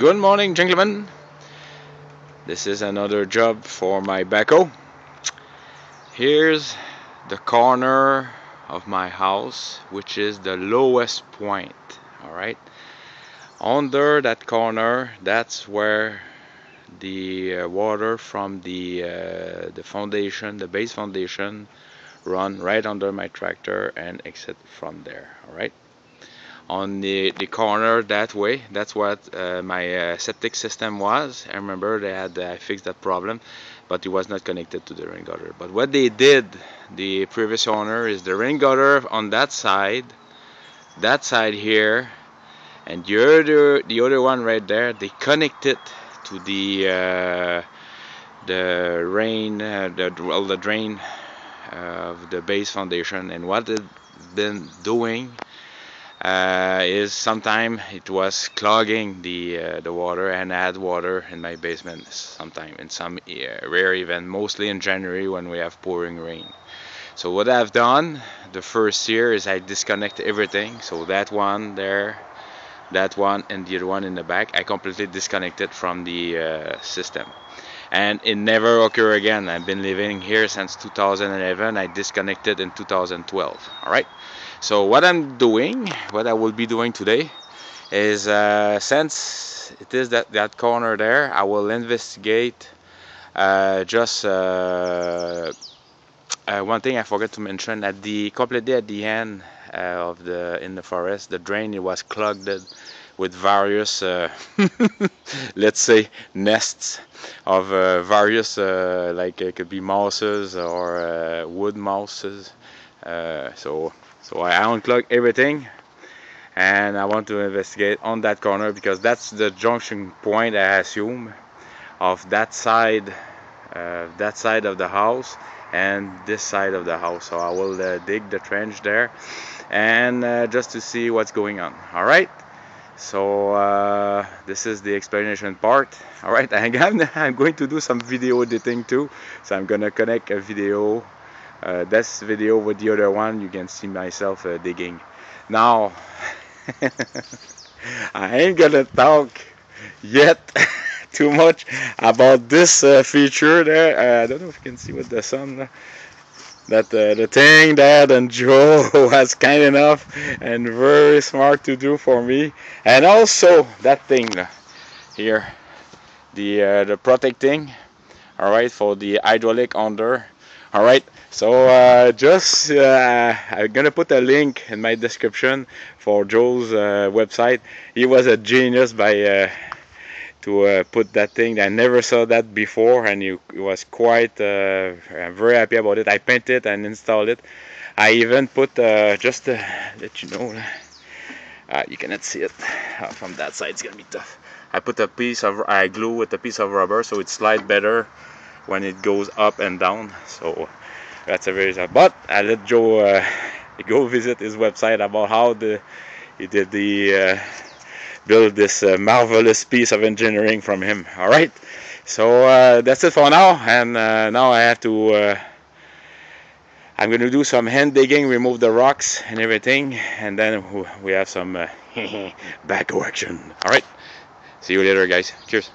Good morning, gentlemen. This is another job for my backhoe. Here's the corner of my house, which is the lowest point. All right, under that corner, that's where the water from the foundation, the base foundation, run right under my tractor and exit from there. All right, on the corner that way, that's what my septic system was. I remember they had fixed that problem, but it was not connected to the rain gutter. But what they did, the previous owner, is the rain gutter on that side here, and the other one right there, they connected to the drain of the base foundation. And what they've been doing is sometimes it was clogging the water, and I had water in my basement sometime, in some rare event, mostly in January when we have pouring rain. So what I've done the first year is I disconnect everything. So that one there, that one, and the other one in the back, I completely disconnected from the system, and it never occurred again. I've been living here since 2011. I disconnected in 2012. All right. So what I'm doing, what I will be doing today is, since it is that corner there, I will investigate one thing I forgot to mention. At the completely at the end of in the forest, the drain, it was clogged with various let's say nests of various like it could be mouses or wood mouses. So I unclog everything, and I want to investigate on that corner, because that's the junction point, I assume, of that side of the house and this side of the house. So I will dig the trench there, and just to see what's going on. All right, so this is the explanation part. All right, I'm going to do some video editing too, so I'm gonna connect a video, this video with the other one. You can see myself digging now. I ain't gonna talk yet too much about this feature there. I don't know if you can see with the sun that the thing that and Joe was kind enough and very smart to do for me. And also that thing here, the protecting, all right, for the hydraulic under. All right, so just I'm gonna put a link in my description for Joe's website. He was a genius by to put that thing. I never saw that before, and he was quite very happy about it. I painted and installed it. I even put just to let you know, you cannot see it from that side. It's gonna be tough. I put I glue with a piece of rubber so it slides better when it goes up and down. So that's a very sad, but I let Joe go visit his website about how he did build this marvelous piece of engineering from him. All right, so that's it for now, and now I have to I'm going to do some hand digging, remove the rocks and everything, and then we have some backhoe action. All right, see you later, guys. Cheers.